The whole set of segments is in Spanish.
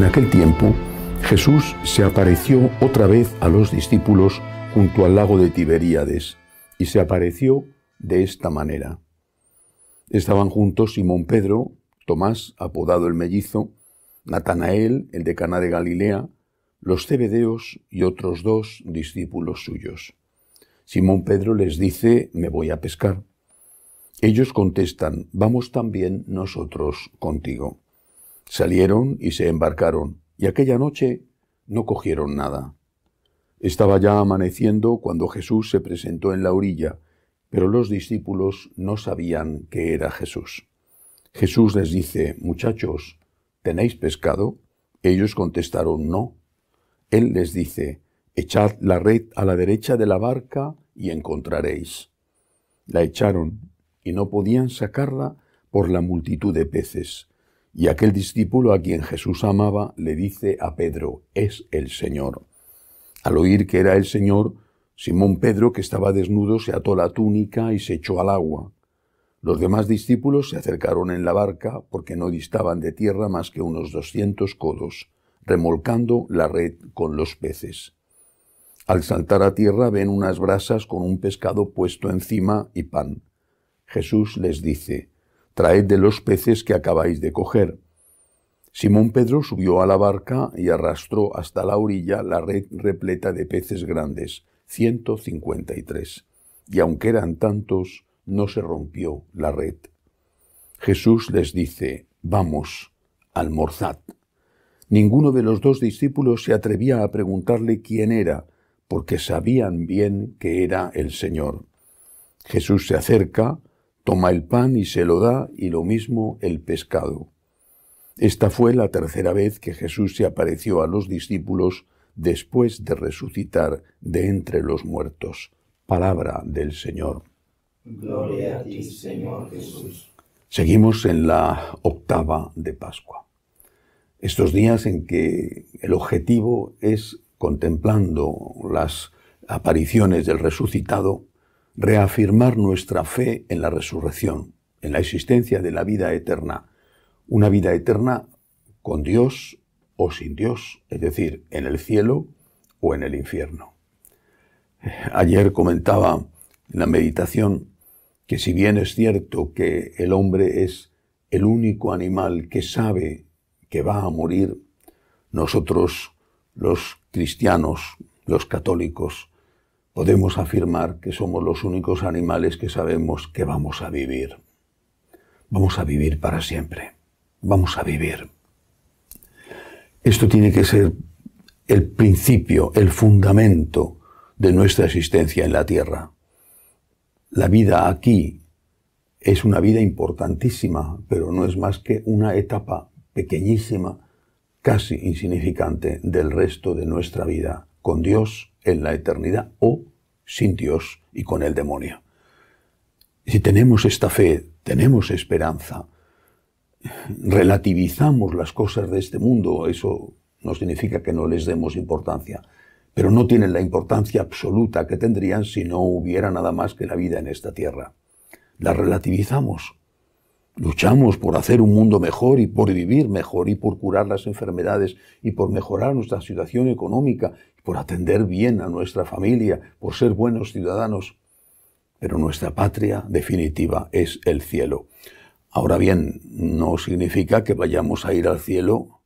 En aquel tiempo, Jesús se apareció otra vez a los discípulos junto al lago de Tiberíades, y se apareció de esta manera. Estaban juntos Simón Pedro, Tomás, apodado el mellizo, Natanael, el de Caná de Galilea, los Zebedeos y otros dos discípulos suyos. Simón Pedro les dice: «Me voy a pescar». Ellos contestan: «Vamos también nosotros contigo». Salieron y se embarcaron, y aquella noche no cogieron nada. Estaba ya amaneciendo cuando Jesús se presentó en la orilla, pero los discípulos no sabían que era Jesús. Jesús les dice: «Muchachos, ¿tenéis pescado?». Ellos contestaron: «No». Él les dice: «Echad la red a la derecha de la barca y encontraréis». La echaron y no podían sacarla por la multitud de peces. Y aquel discípulo a quien Jesús amaba le dice a Pedro: «Es el Señor». Al oír que era el Señor, Simón Pedro, que estaba desnudo, se ató la túnica y se echó al agua. Los demás discípulos se acercaron en la barca, porque no distaban de tierra más que unos 200 codos, remolcando la red con los peces. Al saltar a tierra ven unas brasas con un pescado puesto encima y pan. Jesús les dice: «Traed de los peces que acabáis de coger». Simón Pedro subió a la barca y arrastró hasta la orilla la red repleta de peces grandes, 153, y aunque eran tantos, no se rompió la red. Jesús les dice: «Vamos, almorzad». Ninguno de los dos discípulos se atrevía a preguntarle quién era, porque sabían bien que era el Señor. Jesús se acerca, toma el pan y se lo da, y lo mismo el pescado. Esta fue la tercera vez que Jesús se apareció a los discípulos después de resucitar de entre los muertos. Palabra del Señor. Gloria a ti, Señor Jesús. Seguimos en la octava de Pascua. Estos días en que el objetivo es, contemplando las apariciones del resucitado, reafirmar nuestra fe en la resurrección, en la existencia de la vida eterna. Una vida eterna con Dios o sin Dios, es decir, en el cielo o en el infierno. Ayer comentaba en la meditación que si bien es cierto que el hombre es el único animal que sabe que va a morir, nosotros, los cristianos, los católicos, podemos afirmar que somos los únicos animales que sabemos que vamos a vivir. Vamos a vivir para siempre. Vamos a vivir. Esto tiene que ser el principio, el fundamento de nuestra existencia en la tierra. La vida aquí es una vida importantísima, pero no es más que una etapa pequeñísima, casi insignificante, del resto de nuestra vida, con Dios en la eternidad o sin Dios y con el demonio. Si tenemos esta fe, tenemos esperanza, relativizamos las cosas de este mundo, eso no significa que no les demos importancia, pero no tienen la importancia absoluta que tendrían si no hubiera nada más que la vida en esta tierra. La relativizamos. Luchamos por hacer un mundo mejor y por vivir mejor y por curar las enfermedades y por mejorar nuestra situación económica, por atender bien a nuestra familia, por ser buenos ciudadanos. Pero nuestra patria definitiva es el cielo. Ahora bien, no significa que vayamos a ir al cielo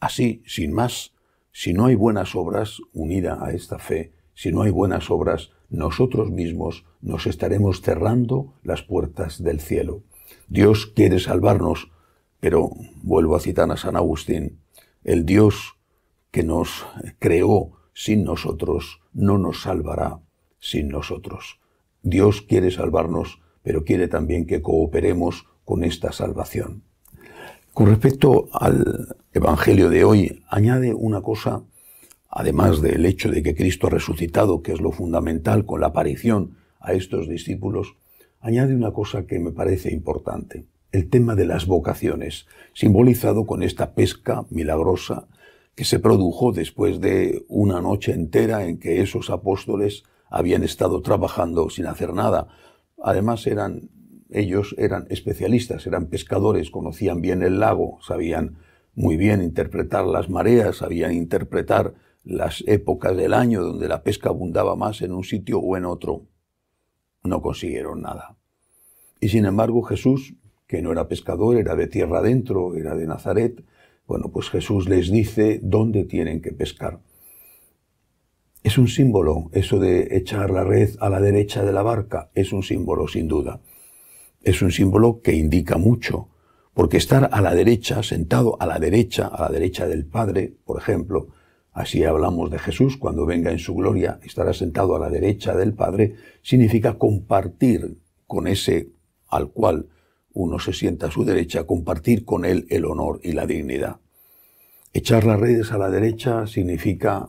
así, sin más. Si no hay buenas obras, unida a esta fe, si no hay buenas obras, nosotros mismos nos estaremos cerrando las puertas del cielo. Dios quiere salvarnos, pero vuelvo a citar a San Agustín: el Dios que nos creó sin nosotros no nos salvará sin nosotros. Dios quiere salvarnos, pero quiere también que cooperemos con esta salvación. Con respecto al Evangelio de hoy, añade una cosa, además del hecho de que Cristo ha resucitado, que es lo fundamental con la aparición a estos discípulos, añade una cosa que me parece importante: el tema de las vocaciones, simbolizado con esta pesca milagrosa que se produjo después de una noche entera en que esos apóstoles habían estado trabajando sin hacer nada. Además, ellos eran especialistas, eran pescadores, conocían bien el lago, sabían muy bien interpretar las mareas, sabían interpretar las épocas del año donde la pesca abundaba más en un sitio o en otro. No consiguieron nada. Y sin embargo Jesús, que no era pescador, era de tierra adentro, era de Nazaret, bueno, pues Jesús les dice dónde tienen que pescar. Es un símbolo, eso de echar la red a la derecha de la barca, es un símbolo sin duda. Es un símbolo que indica mucho. Porque estar a la derecha, sentado a la derecha del Padre, por ejemplo, así hablamos de Jesús, cuando venga en su gloria, estará sentado a la derecha del Padre, significa compartir con ese al cual uno se sienta a su derecha, compartir con él el honor y la dignidad. Echar las redes a la derecha significa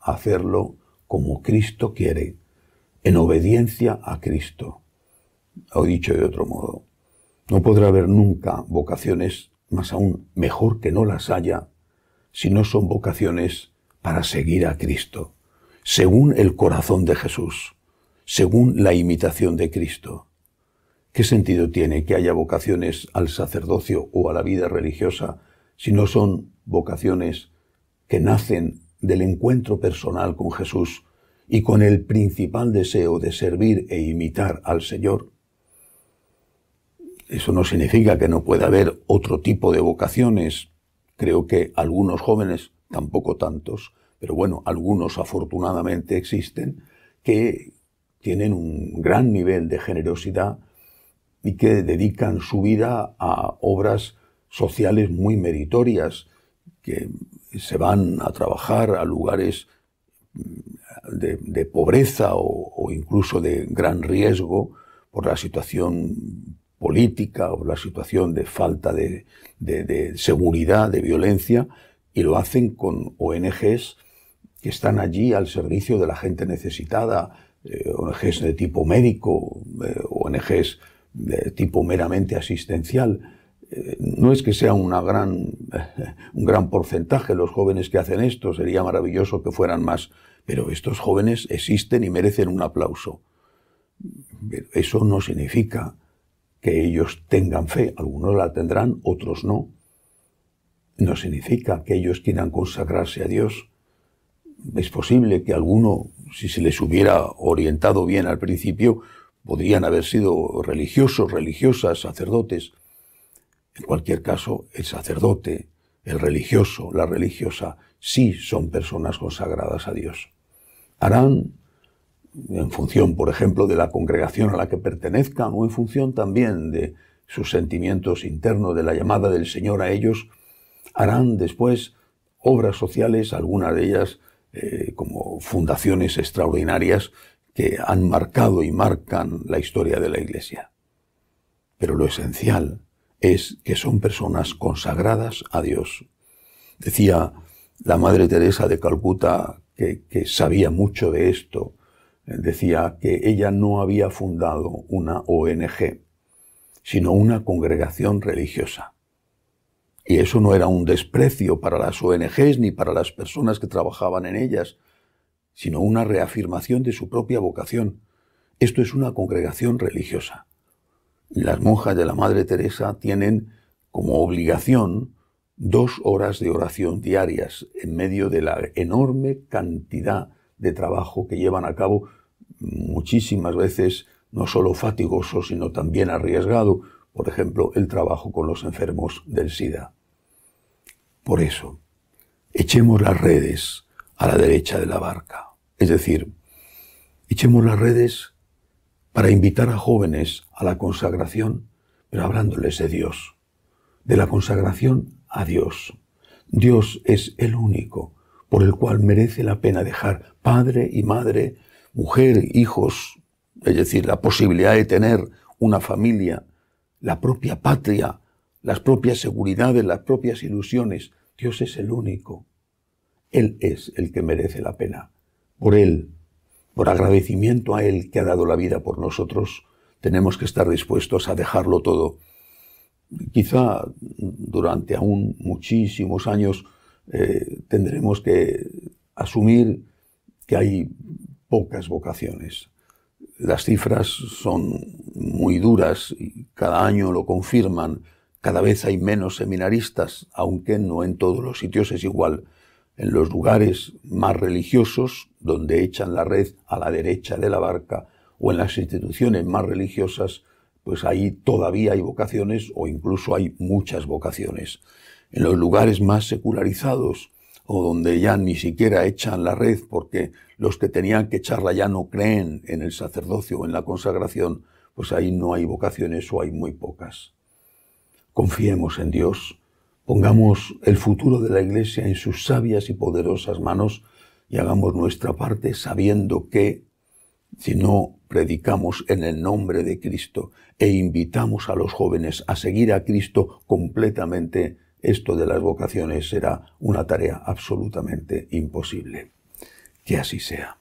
hacerlo como Cristo quiere, en obediencia a Cristo, o dicho de otro modo. No podrá haber nunca vocaciones, más aún mejor que no las haya, si no son vocaciones para seguir a Cristo, según el corazón de Jesús, según la imitación de Cristo. ¿Qué sentido tiene que haya vocaciones al sacerdocio o a la vida religiosa si no son vocaciones que nacen del encuentro personal con Jesús y con el principal deseo de servir e imitar al Señor? Eso no significa que no pueda haber otro tipo de vocaciones. Creo que algunos jóvenes, tampoco tantos, pero bueno, algunos afortunadamente existen, que tienen un gran nivel de generosidad y que dedican su vida a obras sociales muy meritorias, que se van a trabajar a lugares de pobreza o incluso de gran riesgo por la situación política o la situación de falta de seguridad, de violencia, y lo hacen con ONGs que están allí al servicio de la gente necesitada, ONGs de tipo médico, ONGs de tipo meramente asistencial. No es que sea un gran porcentaje los jóvenes que hacen esto, sería maravilloso que fueran más, pero estos jóvenes existen y merecen un aplauso. Pero eso no significa que ellos tengan fe, algunos la tendrán, otros no. No significa que ellos quieran consagrarse a Dios. Es posible que alguno, si se les hubiera orientado bien al principio, podrían haber sido religiosos, religiosas, sacerdotes. En cualquier caso, el sacerdote, el religioso, la religiosa, sí son personas consagradas a Dios. Harán, en función, por ejemplo, de la congregación a la que pertenezcan o en función también de sus sentimientos internos, de la llamada del Señor a ellos, harán después obras sociales, algunas de ellas como fundaciones extraordinarias que han marcado y marcan la historia de la Iglesia. Pero lo esencial es que son personas consagradas a Dios. Decía la Madre Teresa de Calcuta, que sabía mucho de esto, decía que ella no había fundado una ONG, sino una congregación religiosa. Y eso no era un desprecio para las ONGs ni para las personas que trabajaban en ellas, sino una reafirmación de su propia vocación. Esto es una congregación religiosa. Las monjas de la Madre Teresa tienen como obligación 2 horas de oración diarias en medio de la enorme cantidad de trabajo que llevan a cabo, muchísimas veces no solo fatigoso, sino también arriesgado, por ejemplo, el trabajo con los enfermos del SIDA. Por eso, echemos las redes a la derecha de la barca. Es decir, echemos las redes para invitar a jóvenes a la consagración, pero hablándoles de Dios, de la consagración a Dios. Dios es el único por el cual merece la pena dejar padre y madre, mujer, hijos, es decir, la posibilidad de tener una familia, la propia patria, las propias seguridades, las propias ilusiones. Dios es el único. Él es el que merece la pena. Por Él, por agradecimiento a Él que ha dado la vida por nosotros, tenemos que estar dispuestos a dejarlo todo. Quizá durante aún muchísimos años tendremos que asumir que hay pocas vocaciones. Las cifras son muy duras y cada año lo confirman. Cada vez hay menos seminaristas, aunque no en todos los sitios es igual. En los lugares más religiosos, donde echan la red a la derecha de la barca, o en las instituciones más religiosas, pues ahí todavía hay vocaciones o incluso hay muchas vocaciones. En los lugares más secularizados, o donde ya ni siquiera echan la red porque los que tenían que echarla ya no creen en el sacerdocio o en la consagración, pues ahí no hay vocaciones o hay muy pocas. Confiemos en Dios, pongamos el futuro de la Iglesia en sus sabias y poderosas manos y hagamos nuestra parte sabiendo que, si no predicamos en el nombre de Cristo e invitamos a los jóvenes a seguir a Cristo completamente, esto de las vocaciones será una tarea absolutamente imposible. Que así sea.